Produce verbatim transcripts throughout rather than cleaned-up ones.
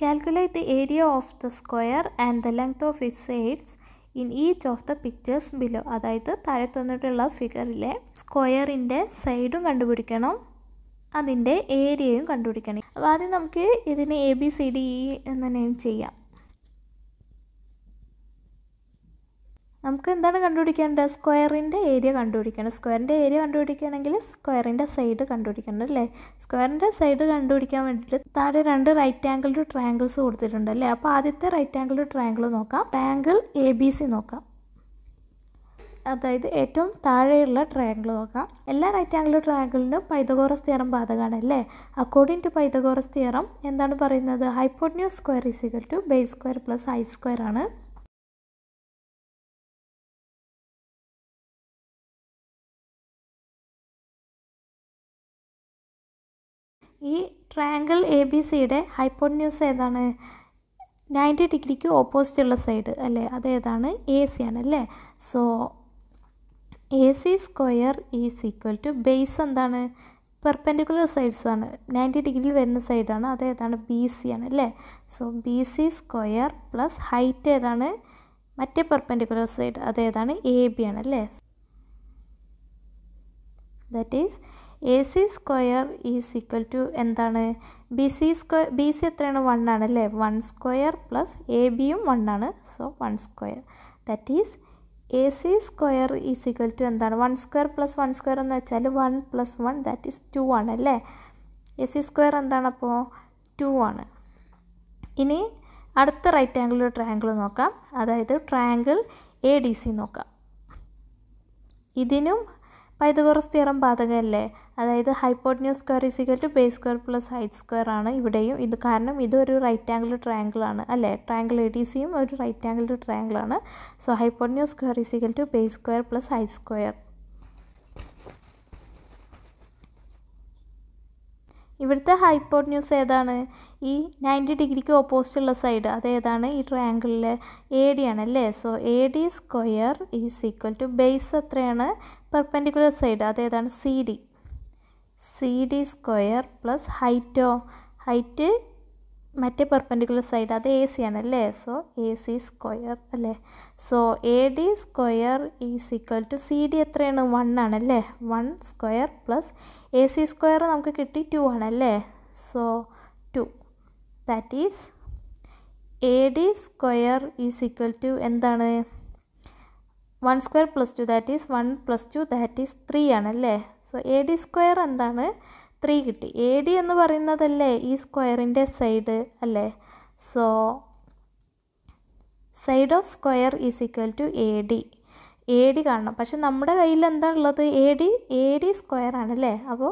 Calculate the area of the square and the length of its sides in each of the pictures below. അതായത് താഴെ തന്നിട്ടുള്ള ഫിഗറിലെ സ്ക്വയറിൻ്റെ സൈഡും കണ്ടുപിടിക്കണം, അതിൻ്റെ ഏരിയയും കണ്ടുപിടിക്കണം. അപ്പോൾ ആദ്യം നമുക്ക് ഇതിനെ A B C D E എന്ന് നെയിം ചെയ്യാം. നമുക്ക് എന്താണ് കണ്ടുപിടിക്കേണ്ടത്? സ്ക്വയറിൻ്റെ ഏരിയ കണ്ടുപിടിക്കണം. സ്ക്വയറിൻ്റെ ഏരിയ കണ്ടുപിടിക്കുകയാണെങ്കിൽ സ്ക്വയറിൻ്റെ സൈഡ് കണ്ടുപിടിക്കണം അല്ലേ. സ്ക്വയറിൻ്റെ സൈഡ് കണ്ടുപിടിക്കാൻ വേണ്ടിയിട്ട് താഴെ രണ്ട് റൈറ്റ് ആംഗിൾഡ് ട്രയാങ്കിൾസ് കൊടുത്തിട്ടുണ്ട് അല്ലേ. അപ്പോൾ ആദ്യത്തെ റൈറ്റ് ആംഗിൾഡ് ട്രയാങ്കിൾ നോക്കാം. ട്രയാങ്കിൾ എ ബി സി നോക്കാം. അതായത് ഏറ്റവും താഴെയുള്ള ട്രയാങ്കിൾ നോക്കാം. എല്ലാ റൈറ്റ് ആംഗിൾ ട്രയാങ്കിളിനും പൈതഗോറസ് തിയറം ബാധകമാണ് അല്ലേ. അക്കോർഡിംഗ് ടു പൈതഗോറസ് തിയറം എന്താണ് പറയുന്നത്? Hypotenuse square is equal to base square plus height square ആണ്. ഈ ട്രയാങ്കിൾ എ ബി സിയുടെ ഹൈപ്പോട്ന്യൂസ് ഏതാണ്? നയൻറ്റി ഡിഗ്രിക്ക് ഓപ്പോസിറ്റുള്ള സൈഡ് അല്ലേ, അതേതാണ്? എ സി ആണ് അല്ലേ. So A C square is equal to base എന്താണ്? പെർപെൻഡിക്കുലർ സൈഡ്സ് ആണ്, നയൻറ്റി ഡിഗ്രിയിൽ വരുന്ന സൈഡാണ്, അതേതാണ്? ബി സി ആണ് അല്ലേ. So B C square plus height ഏതാണ്? മറ്റേ പെർപെൻഡിക്കുലർ സൈഡ്, അതേതാണ്? എ ബി ആണ് അല്ലേ. That is A C square is equal to എന്താണ്? B C square. B C എത്രയാണ്? വൺ ആണ് അല്ലേ. വൺ സ്ക്വയർ പ്ലസ് എ ബിയും വൺ ആണ്. So one square. That is A C square is equal to എന്താണ്? One square plus one square എന്ന് വെച്ചാൽ one plus one that is two ആണ് അല്ലേ. എ സി സ്ക്വയർ എന്താണ് അപ്പോൾ? ടു ആണ്. ഇനി അടുത്ത റൈറ്റ് ആംഗിൾ ട്രയാങ്കിൾ നോക്കാം. അതായത് ട്രയാങ്കിൾ എ ഡി സി നോക്കാം. ഇതിനും പൈതഗോറസ് തിയറം ബാധകമല്ലേ. അതായത് hypotenuse square is equal to base square plus height square ആണ് ഇവിടെയും. ഇത് കാരണം ഇതൊരു റൈറ്റ് ആംഗിൾ ട്രയാങ്കിൾ ആണ് അല്ലേ. ട്രയാങ്കിൾ എ ഡി സിയും ഒരു റൈറ്റ് ആംഗിൾ ട്രയാങ്കിൾ ആണ്. So hypotenuse square is equal to base square plus height square. ഇവിടുത്തെ ഹൈപ്പോട്ന്യൂസ് ഏതാണ്? ഈ നയൻറ്റി ഡിഗ്രിക്ക് ഓപ്പോസിറ്റുള്ള സൈഡ്, അതേതാണ്? ഈ ട്രയാങ്കിളിലെ എ ഡി ആണ് അല്ലേ. So A D square is equal to base എത്രയാണ്? പെർപെൻഡിക്കുലർ സൈഡ്, അതേതാണ്? C D. C D square plus ഹൈറ്റോ? ഹൈറ്റ് മറ്റേ പെർപെൻഡിക്കുലർ സൈഡ്, അത് എ സി ആണ് അല്ലേ. സോ എ സി സ്ക്വയർ അല്ലേ. So A D square is equal to C D എത്രയാണ്? One ആണല്ലേ. One square plus A C square നമുക്ക് കിട്ടി ടു ആണല്ലേ. So two. That is A D square is equal to എന്താണ്? One square plus two that is one plus two that is three ആണല്ലേ. So A D square എന്താണ്? Three കിട്ടി. A D എന്ന് പറയുന്നതല്ലേ ഈ സ്ക്വയറിൻ്റെ സൈഡ് അല്ലേ. So side of square is equal to A D. A D കാണണം. പക്ഷെ നമ്മുടെ കയ്യിൽ എന്താ ഉള്ളത്? A D A D square ആണല്ലേ. അപ്പോൾ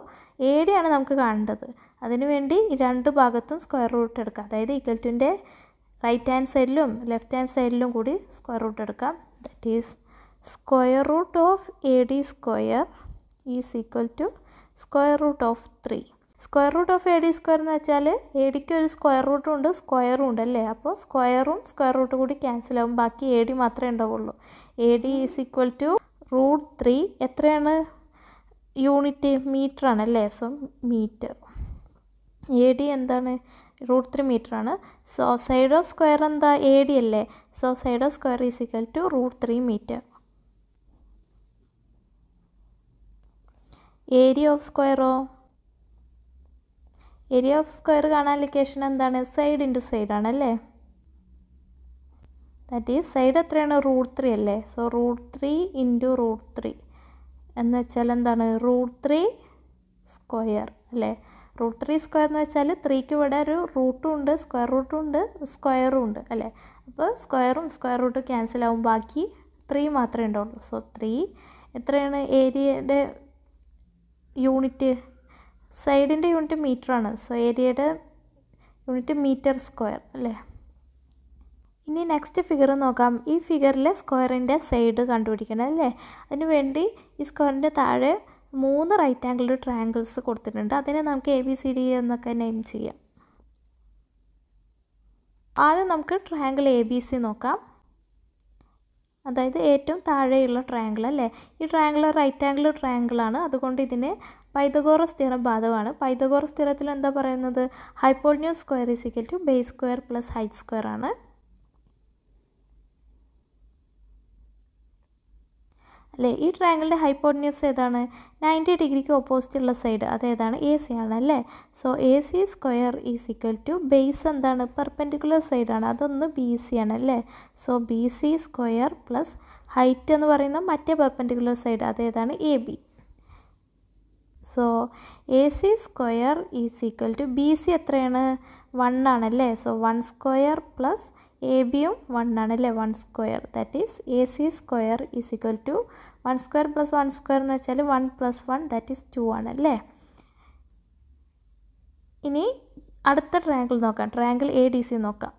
എ ഡി ആണ് നമുക്ക് കാണേണ്ടത്. അതിനുവേണ്ടി രണ്ട് ഭാഗത്തും സ്ക്വയർ റൂട്ട് എടുക്കുക. അതായത് ഈക്വൽ ടുൻ്റെ റൈറ്റ് ഹാൻഡ് സൈഡിലും ലെഫ്റ്റ് ഹാൻഡ് സൈഡിലും കൂടി സ്ക്വയർ റൂട്ട് എടുക്കാം. That is square root of A D square is equal to square root of three. Square root of A D square എന്ന് വെച്ചാൽ എ ഡിക്ക് ഒരു സ്ക്വയർ റൂട്ടും ഉണ്ട് സ്ക്വയറും ഉണ്ട് അല്ലേ. അപ്പോൾ സ്ക്വയറും സ്ക്വയർ റൂട്ടും കൂടി ക്യാൻസൽ ആകും, ബാക്കി എ ഡി മാത്രമേ ഉണ്ടാവുള്ളൂ. A D is equal to root three. എത്രയാണ് യൂണിറ്റ്? മീറ്റർ ആണ് അല്ലേ. So metre. എ ഡി എന്താണ്? റൂട്ട് ത്രീ മീറ്റർ ആണ്. സോ സൈഡ് ഓഫ് സ്ക്വയർ എന്താ? എ ഡി അല്ലേ. So side of square is equal to root three metre. Area of സ്ക്വയറോ? Area of square കാണാൻ location എന്താണ്? Side into സൈഡാണ് അല്ലേ. That is side എത്രയാണ്? റൂട്ട് ത്രീ അല്ലേ. So root three into root three എന്ന് വെച്ചാൽ എന്താണ്? റൂട്ട് ത്രീ സ്ക്വയർ അല്ലേ. റൂട്ട് ത്രീ സ്ക്വയർ എന്ന് വെച്ചാൽ ത്രീക്ക് ഇവിടെ ഒരു റൂട്ടും ഉണ്ട് സ്ക്വയർ റൂട്ടും ഉണ്ട് സ്ക്വയറും ഉണ്ട് അല്ലേ. അപ്പോൾ സ്ക്വയറും സ്ക്വയർ റൂട്ടും ക്യാൻസൽ ആവും, ബാക്കി ത്രീ മാത്രമേ ഉണ്ടാവുള്ളൂ. സോ ത്രീ എത്രയാണ്? ഏരിയയുടെ യൂണിറ്റ് സൈഡിൻ്റെ യൂണിറ്റ് മീറ്റർ ആണ്. സോ ഏരിയയുടെ യൂണിറ്റ് മീറ്റർ സ്ക്വയർ അല്ലേ. ഇനി നെക്സ്റ്റ് ഫിഗർ നോക്കാം. ഈ ഫിഗറിലെ സ്ക്വയറിൻ്റെ സൈഡ് കണ്ടുപിടിക്കണം അല്ലേ. അതിനുവേണ്ടി ഈ സ്ക്വയറിൻ്റെ താഴെ മൂന്ന് റൈറ്റ് ആംഗിൾഡ് ട്രയാങ്കിൾസ് കൊടുത്തിട്ടുണ്ട്. അതിനെ നമുക്ക് എ ബി സി ഡി എന്നൊക്കെ നെയിം ചെയ്യാം. ആദ്യം നമുക്ക് ട്രയാങ്കിൾ എ ബി സി നോക്കാം. അതായത് ഏറ്റവും താഴെയുള്ള ട്രയാങ്കിൾ അല്ലേ ഈ ട്രയാങ്കിൾ റൈറ്റ് ആംഗിൾ ട്രയാങ്കിൾ ആണ് അതുകൊണ്ട് ഇതിനെ പൈതഗോറസ് തിയറം ബാധകമാണ് പൈതഗോറസ് തിയറത്തിൽ എന്താ പറയുന്നത് hypotenuse square is equal to base square plus height square ആണ് അല്ലേ ഈ ട്രയാങ്കിളിൻ്റെ ഹൈപ്പോടെന്യൂസ് ഏതാണ് നയൻറ്റി ഡിഗ്രിക്ക് ഓപ്പോസിറ്റുള്ള സൈഡ് അതേതാണ് എ സി ആണ് അല്ലേ so A C square is equal to base എന്താണ് പെർപെൻഡിക്കുലർ സൈഡാണ് അതൊന്ന് ബി സി ആണ് അല്ലേ so B C square plus height എന്ന് പറയുന്ന മറ്റേ പെർപെൻഡിക്കുലർ സൈഡ് അതേതാണ് A B so A C square is equal to B C എത്രയാണ് വൺ ആണല്ലേ so one square plus A ബിയും വൺ ആണല്ലേ one square that is A C square is equal to one square plus one square എന്ന് വെച്ചാൽ one plus one that is two ആണല്ലേ ഇനി അടുത്ത triangle നോക്കാം ട്രയാങ്കിൾ എ ഡി സി നോക്കാം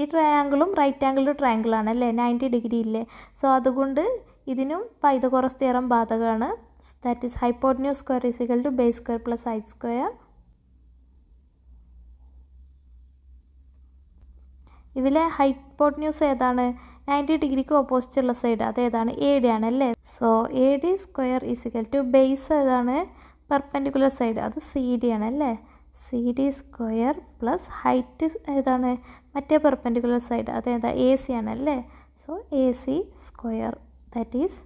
ഈ ട്രയാങ്കിളും റൈറ്റ് ആംഗിൾഡ് ട്രയാങ്കിളാണ് അല്ലേ നയൻറ്റി ഡിഗ്രി ഇല്ലേ സോ അതുകൊണ്ട് ഇതിനും പൈതഗോറസ് തിയറം ബാധകമാണ് that is hypotenuse square is equal to base square plus height square ഇതിലെ ഹൈപ്പോടെന്യൂസ് ഏതാണ് നയൻറ്റി ഡിഗ്രിക്ക് ഓപ്പോസിറ്റുള്ള സൈഡ് അതേതാണ് എ ഡി ആണല്ലേ so A D square is equal to base ഏതാണ് പെർപെൻഡിക്കുലർ സൈഡ് അത് സി ഡി ആണല്ലേ C D square plus height ഏതാണ് മറ്റേ പെർപെൻഡിക്കുലർ സൈഡ് അതേതാ എ സി ആണല്ലേ so A C square that is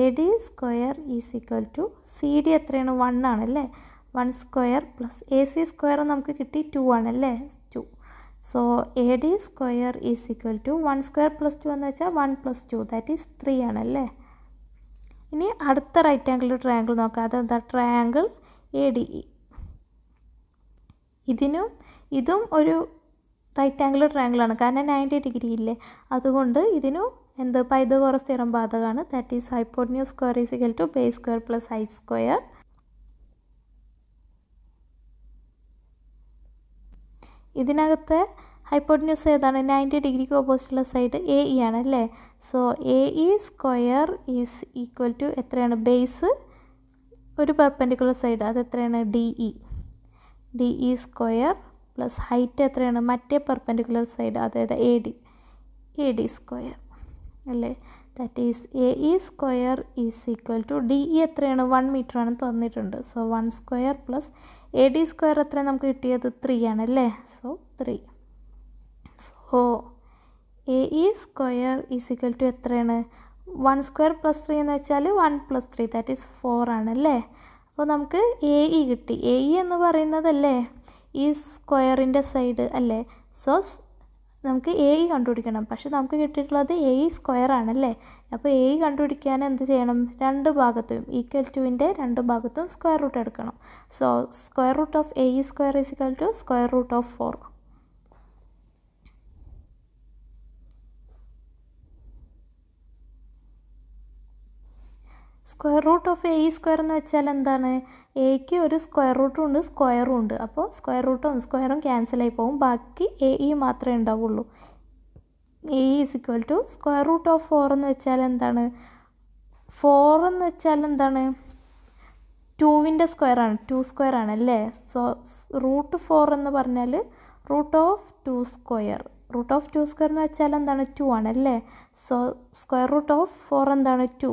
A D square is equal to C D എത്രയാണ് one ആണല്ലേ one square plus A C square നമുക്ക് കിട്ടി two ആണല്ലേ two so A D square is equal to one square plus two എന്ന് വെച്ചാൽ one plus two that is three ആണല്ലേ ഇനി അടുത്ത റൈറ്റ് ആംഗിൾ ട്രയാങ്കിൾ നോക്കാം അതെന്താ ട്രയാങ്കിൾ എ ഡി ഇ ഇതിനും ഇതും ഒരു റൈറ്റ് ആംഗിൾ ട്രയാങ്കിളാണ് കാരണം നയൻറ്റി ഡിഗ്രി ഇല്ലേ അതുകൊണ്ട് ഇതിനും എന്ത് പൈതഗോറസ് തിയറം ബാധകമാണ് that is hypotenuse square is equal to base square plus height square ഇതിനകത്തെ ഹൈപ്പോടെന്യൂസ് ഏതാണ് നയൻറ്റി ഡിഗ്രിക്ക് ഓപ്പോസിറ്റുള്ള സൈഡ് എ ഇ ആണ് അല്ലേ so A E square is equal to എത്രയാണ് ബേസ് ഒരു പെർപെൻഡിക്കുലർ സൈഡ് അത് എത്രയാണ് D E D E square plus height എത്രയാണ് മറ്റേ പെർപെൻഡിക്കുലർ സൈഡ് അതായത് A D A D square അല്ലേ that is A E square is equal to D E എത്രയാണ് one metre ആണ് തന്നിട്ടുണ്ട് so one square plus A D square എത്ര നമുക്ക് കിട്ടിയത് ത്രീ ആണല്ലേ so three so A E square is equal to എത്രയാണ് one square plus three എന്ന് വെച്ചാൽ one plus three that is four ആണല്ലേ അപ്പോൾ നമുക്ക് എ ഇ കിട്ടി എ ഇ എന്ന് പറയുന്നതല്ലേ ഈ സ്ക്വയറിൻ്റെ സൈഡ് അല്ലേ സോ നമുക്ക് എ ഇ കണ്ടുപിടിക്കണം പക്ഷെ നമുക്ക് കിട്ടിയിട്ടുള്ളത് എ ഇ സ്ക്വയർ ആണല്ലേ അപ്പോൾ എ ഇ കണ്ടുപിടിക്കാൻ എന്ത് ചെയ്യണം രണ്ട് ഭാഗത്തും ഈക്വൽ ടുവിൻ്റെ രണ്ട് ഭാഗത്തും സ്ക്വയർ റൂട്ട് എടുക്കണം so square root of A E square is equal to square root of four square root of A E square എന്ന് വെച്ചാൽ എന്താണ് എയ്ക്ക് ഒരു സ്ക്വയർ റൂട്ടും ഉണ്ട് സ്ക്വയറും ഉണ്ട് അപ്പോൾ സ്ക്വയർ റൂട്ടും സ്ക്വയറും ക്യാൻസലായി പോകും ബാക്കി എ ഇ മാത്രമേ ഉണ്ടാവുള്ളൂ A E is equal to square root of four എന്ന് വെച്ചാൽ എന്താണ് ഫോർ എന്ന് വെച്ചാൽ എന്താണ് ടൂവിൻ്റെ സ്ക്വയർ ആണ് ടു സ്ക്വയർ ആണ് അല്ലേ സോ റൂട്ട് ഫോർ എന്ന് പറഞ്ഞാൽ root of two square root of two square എന്ന് വെച്ചാൽ എന്താണ് ടു ആണല്ലേ so square root of four എന്താണ് ടു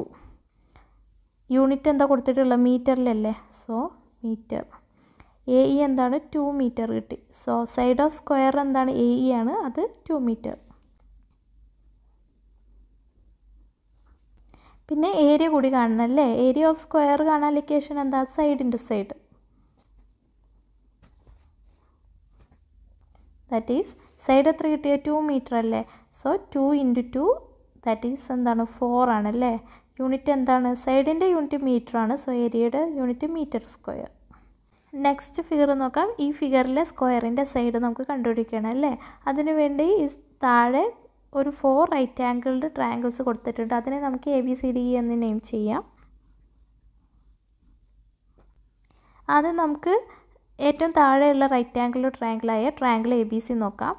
യൂണിറ്റ് എന്താ കൊടുത്തിട്ടുള്ളത് മീറ്ററിലല്ലേ സോ മീറ്റർ എ ഇ എന്താണ് ടു മീറ്റർ കിട്ടി സോ സൈഡ് ഓഫ് സ്ക്വയർ എന്താണ് എ ഇ ആണ് അത് ടു മീറ്റർ പിന്നെ ഏരിയ കൂടി കാണണം അല്ലേ ഏരിയ ഓഫ് സ്ക്വയർ കാണാൻ ലൊക്കേഷൻ എന്താ സൈഡിൻ്റെ സൈഡ് ദാറ്റ് ഈസ് സൈഡ് എത്ര കിട്ടിയ ടു മീറ്റർ അല്ലേ so two into two that is എന്താണ് ഫോർ ആണല്ലേ യൂണിറ്റ് എന്താണ് സൈഡിൻ്റെ യൂണിറ്റ് മീറ്റർ ആണ് സോ ഏരിയയുടെ unit metre square next figure നോക്കാം ഈ ഫിഗറിലെ സ്ക്വയറിൻ്റെ സൈഡ് നമുക്ക് കണ്ടുപിടിക്കണം അല്ലേ അതിനുവേണ്ടി ഈ താഴെ ഒരു ഫോർ റൈറ്റ് ആംഗിൾഡ് ട്രയാങ്കിൾസ് കൊടുത്തിട്ടുണ്ട് അതിനെ നമുക്ക് A B C D E എന്ന് നെയിം ചെയ്യാം അത് നമുക്ക് ഏറ്റവും താഴെയുള്ള റൈറ്റ് ആംഗിൾഡ് ട്രയാങ്കിളായ ട്രയാങ്കിൾ എ ബി സി നോക്കാം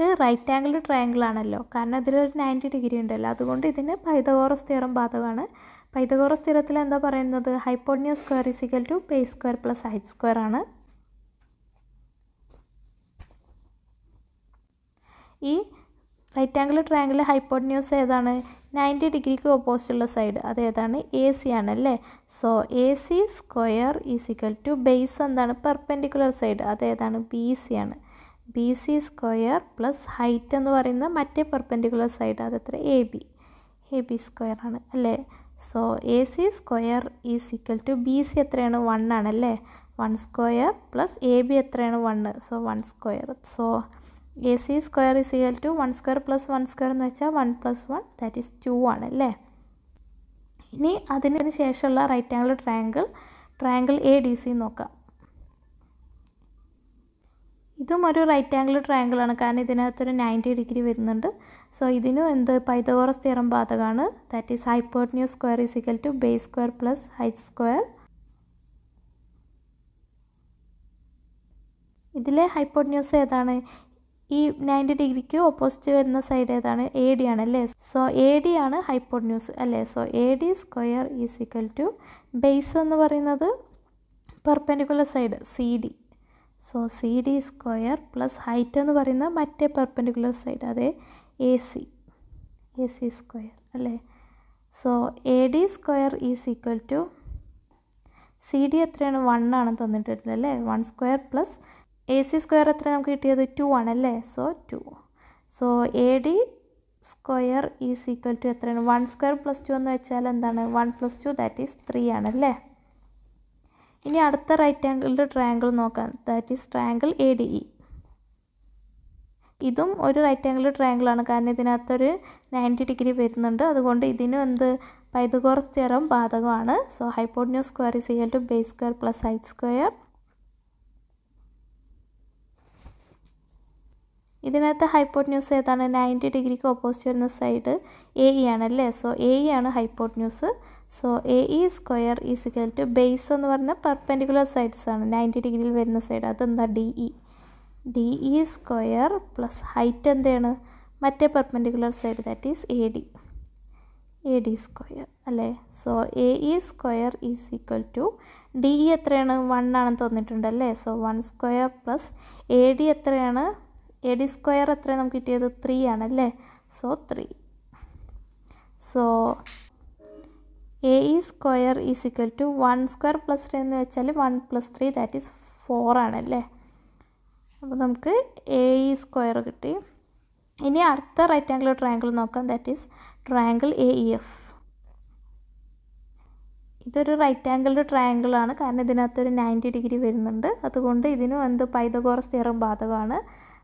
ഇത് റൈറ്റ് ആംഗിൾ ട്രയാങ്കിൾ ആണല്ലോ കാരണം ഇതിലൊരു നയൻറ്റി ഡിഗ്രി ഉണ്ടല്ലോ അതുകൊണ്ട് ഇതിന് പൈതഗോറസ് തിയറം ബാധകമാണ് പൈതഗോറസ് തിയറത്തിൽ എന്താ പറയുന്നത് hypotenuse square is equal to base square plus height square ആണ് ഈ right angle triangle hypotenuse edana ninety degree ku opposite side adu edana A C aanalle. So A C square is equal to base endana perpendicular side adu edana B C aanu. B C square plus height ennu parayna matte perpendicular side adu ethra A B. A B square aanu alle. So A C square is equal to B C ethrayana one aanalle. one square plus A B ethrayana one. So one square. So A C square is equal to one square plus one square one plus one, that is two ആണ് അല്ലേ. ഇനി അതിന് ശേഷമുള്ള right angle triangle triangle A D C നോക്കാം. ഇതും ഒരു right angle triangle ആണ്, കാരണം ഇതിനകത്തൊരു നയൻറ്റി ഡിഗ്രി വരുന്നുണ്ട്. സോ ഇതിനും എന്ത് പൈതഗോറസ് തിയറം ബാധകമാണ്. That is hypotenuse square is equal to base square plus height square. ഇതിലെ ഹൈപ്പോട്ന്യൂസ് ഏതാണ്? ഈ നയൻറ്റി ഡിഗ്രിക്ക് ഓപ്പോസിറ്റ് വരുന്ന സൈഡ് ഏതാണ്? എ ഡി ആണ് അല്ലേ. സോ എ ഡി ആണ് ഹൈപ്പോട്ന്യൂസ് അല്ലേ. So A D square is equal to base എന്ന് പറയുന്നത് perpendicular side C D. So C D square plus height എന്ന് പറയുന്ന മറ്റേ പെർപെൻഡിക്കുലർ സൈഡ് അതെ A C A C square അല്ലേ. So A D square is equal to C D എത്രയാണ് one ആണ് തന്നിട്ടുള്ളത് അല്ലേ. One square plus A C square എത്ര നമുക്ക് കിട്ടിയത് ടു ആണല്ലേ. So two. So A D square is equal to എത്രയാണ്? വൺ സ്ക്വയർ പ്ലസ് ടു എന്ന് വെച്ചാൽ എന്താണ്? One plus two that is three ആണല്ലേ. ഇനി അടുത്ത റൈറ്റ് ആംഗിളിൻ്റെ ട്രയാങ്കിൾ നോക്കാം. That is triangle A D E. ഇതും ഒരു റൈറ്റ് ആംഗിൾ ട്രയാങ്കിളാണ്, കാരണം ഇതിനകത്തൊരു നയൻറ്റി ഡിഗ്രി വരുന്നുണ്ട്. അതുകൊണ്ട് ഇതിനും എന്ത് പൈതഗോറസ് തിയറം ബാധകമാണ്. So hypotenuse square is equal to base square plus height square. ഇതിനകത്ത് ഹൈപ്പോട്ന്യൂസ് ഏതാണ്? നയൻറ്റി ഡിഗ്രിക്ക് ഓപ്പോസിറ്റ് വരുന്ന സൈഡ് എ ഇ ആണല്ലേ. സോ എ ഇ ആണ് hypotenuse. So A E square is equal to base എന്ന് പറഞ്ഞ perpendicular sides ആണ് ninety ഡിഗ്രിയിൽ വരുന്ന സൈഡ്. അതെന്താ? D E. D E square plus height എന്താണ്? മറ്റേ perpendicular side that is A D. A D square അല്ലേ. So A E square is equal to D E എത്രയാണ്? വൺ ആണെന്ന് തന്നിട്ടുണ്ടല്ലേ. So one square plus A D എത്രയാണ്? A D square എത്ര നമുക്ക് കിട്ടിയത്? ത്രീ ആണല്ലേ. So three. So A E square is equal to one square plus three എന്ന് വെച്ചാൽ one plus three that is four ആണല്ലേ. അപ്പോൾ നമുക്ക് എ ഇ സ്ക്വയർ കിട്ടി. ഇനി അടുത്ത റൈറ്റ് ആംഗിൾ ട്രയാങ്കിൾ നോക്കാം. That is triangle A E F. ഇതൊരു റൈറ്റ് ആംഗിൾഡ് ട്രയാങ്കിളാണ്, കാരണം ഇതിനകത്തൊരു നയൻറ്റി ഡിഗ്രി വരുന്നുണ്ട്. അതുകൊണ്ട് ഇതിനും എന്ത് പൈതഗോറസ് തിയറം ബാധകമാണ്.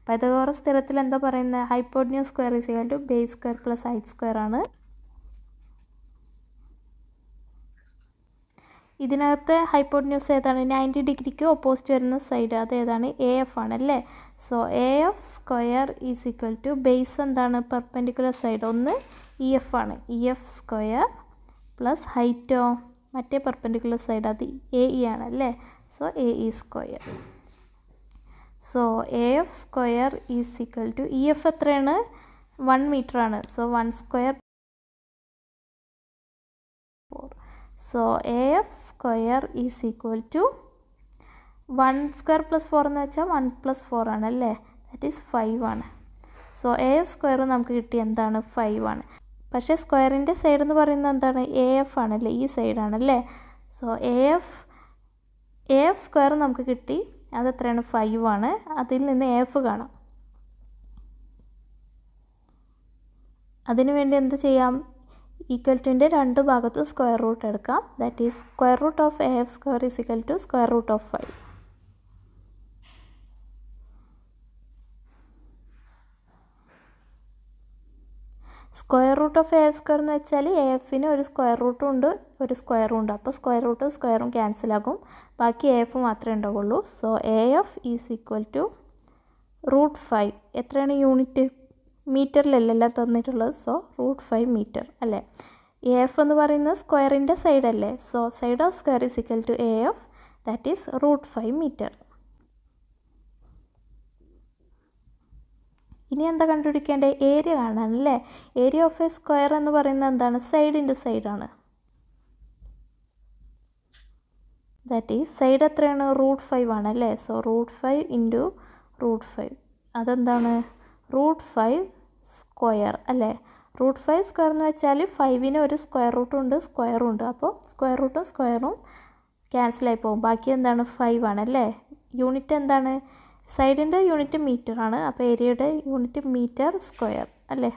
പൈതഗോറസ് തിയറത്തിൽ എന്താ പറയുന്നത്? Hypotenuse square is equal to base square plus height square ആണ്. ഇതിനകത്ത് ഹൈപ്പോട്ന്യൂസ് ഏതാണ്? നയൻറ്റി ഡിഗ്രിക്ക് ഓപ്പോസിറ്റ് വരുന്ന സൈഡ് അത് ഏതാണ്? എ എഫ് ആണല്ലേ. So A F square is equal to base എന്താണ്? പെർപെൻഡിക്കുലർ സൈഡ് ഒന്ന് ഇ എഫ് ആണ്. ഇ എഫ് സ്ക്വയർ പ്ലസ് ഹൈറ്റോ മറ്റേ പെർപെൻഡിക്കുലർ സൈഡ് അത് എ ഇ ആണല്ലേ. So A E square. So A F square is equal to E F എത്രയാണ്? One metre ആണ്. So one square four. So A F square is equal to one square plus four എന്ന് വെച്ചാൽ one plus four ആണല്ലേ. That is five ആണ്. So A F square നമുക്ക് കിട്ടി എന്താണ്? Five ആണ്. പക്ഷേ സ്ക്വയറിൻ്റെ സൈഡ് എന്ന് പറയുന്നത് എന്താണ്? എ എഫ് ആണല്ലേ, ഈ സൈഡാണല്ലേ. So A F A F square നമുക്ക് കിട്ടി, അതെത്രയാണ്? ഫൈവ് ആണ്. അതിൽ നിന്ന് എഫ് കാണാം. അതിനുവേണ്ടി എന്ത് ചെയ്യാം? ഈക്വൽ ടുവിൻ്റെ രണ്ട് ഭാഗത്തും സ്ക്വയർ റൂട്ട് എടുക്കാം. That is square root of A F square is equal to square root of five. Square root of A F square എന്ന് വെച്ചാൽ എ എഫിന് ഒരു സ്ക്വയർ റൂട്ടും ഉണ്ട് ഒരു സ്ക്വയറും ഉണ്ട്. അപ്പോൾ സ്ക്വയർ റൂട്ടും സ്ക്വയറും ക്യാൻസലാകും, ബാക്കി എ എഫ് മാത്രമേ ഉണ്ടാവുള്ളൂ. So A F is equal to root five. എത്രയാണ് യൂണിറ്റ്? മീറ്ററിലല്ലല്ല തന്നിട്ടുള്ളത്. സോ റൂട്ട് ഫൈവ് മീറ്റർ അല്ലേ. എ എഫ് എന്ന് പറയുന്നത് സ്ക്വയറിൻ്റെ സൈഡല്ലേ. So side of square is equal to A F that is root five metre. ഇനി എന്താ കണ്ടുപിടിക്കേണ്ടത്? ഏരിയ കാണാനല്ലേ. ഏരിയ ഓഫ് എ സ്ക്വയർ എന്ന് പറയുന്നത് എന്താണ്? സൈഡിൻ്റെ സൈഡാണ്. ദാറ്റ് ഈസ് സൈഡ് എത്രയാണ്? റൂട്ട് ഫൈവ് ആണല്ലേ. So root five into root five അതെന്താണ്? റൂട്ട് ഫൈവ് സ്ക്വയർ അല്ലേ. റൂട്ട് ഫൈവ് സ്ക്വയർ എന്ന് വെച്ചാൽ ഫൈവിന് ഒരു സ്ക്വയർ റൂട്ടും ഉണ്ട് സ്ക്വയറും ഉണ്ട്. അപ്പോൾ സ്ക്വയർ റൂട്ടും സ്ക്വയറും ക്യാൻസലായി പോകും. ബാക്കി എന്താണ് ഫൈവ് ആണല്ലേ. യൂണിറ്റ് എന്താണ്? സൈഡിൻ്റെ യൂണിറ്റ് മീറ്ററാണ്. അപ്പോൾ ഏരിയയുടെ യൂണിറ്റ് മീറ്റർ സ്ക്വയർ അല്ലേ.